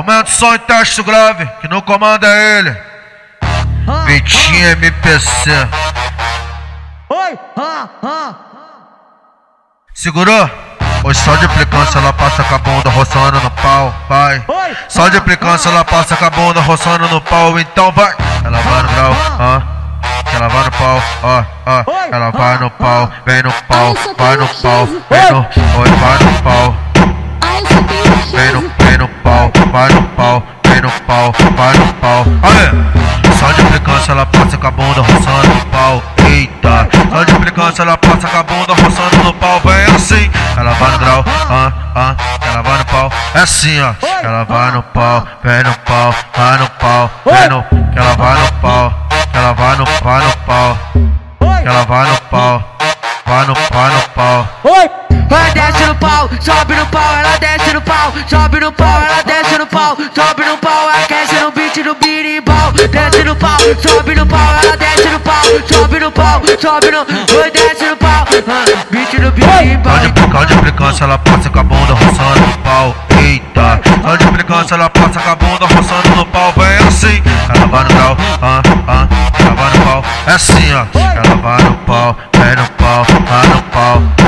Aumenta o som e teste grave, que no comando é ele, Vitinho MPC. Segurou? Hoje só de implicância ela passa com a bunda roçando no pau, vai. Só de implicância ela passa com a bunda roçando no pau, então vai. Ela vai no grau, ela vai no pau, ela vai no pau, vem no pau, vai no pau, vem no, oi, vai no pau. Vem no pau, vai no pau, vem no pau, vai no pau. Aê! Só de implicância ela passa com a bunda roçando no pau, eita. Só de implicância ela passa com a bunda roçando no pau, vem assim. Ela vai no grau, ela vai no pau, é assim ó. Ela vai no pau, vem no pau, vai no pau, vem no, ela vai no pau, ela vai no pau, ela vai no pau, vai no pau. Ela desce no pau, sobe no pau, ela desce no pau, sobe no pau, ela desce no pau, sobe no pau, aquece no beat no birimbau, desce no pau, sobe no pau, ela desce no pau, sobe no pau, sobe no, oi, desce no pau, beat no birimbau. Só de implicância ela passa com a bunda roçando no pau, eita. Só de implicância ela passa com a bunda roçando no pau, vem assim. Ela vai no grau, ela vai no pau, é assim ó. Ela vai no pau, vem no pau, vai no pau.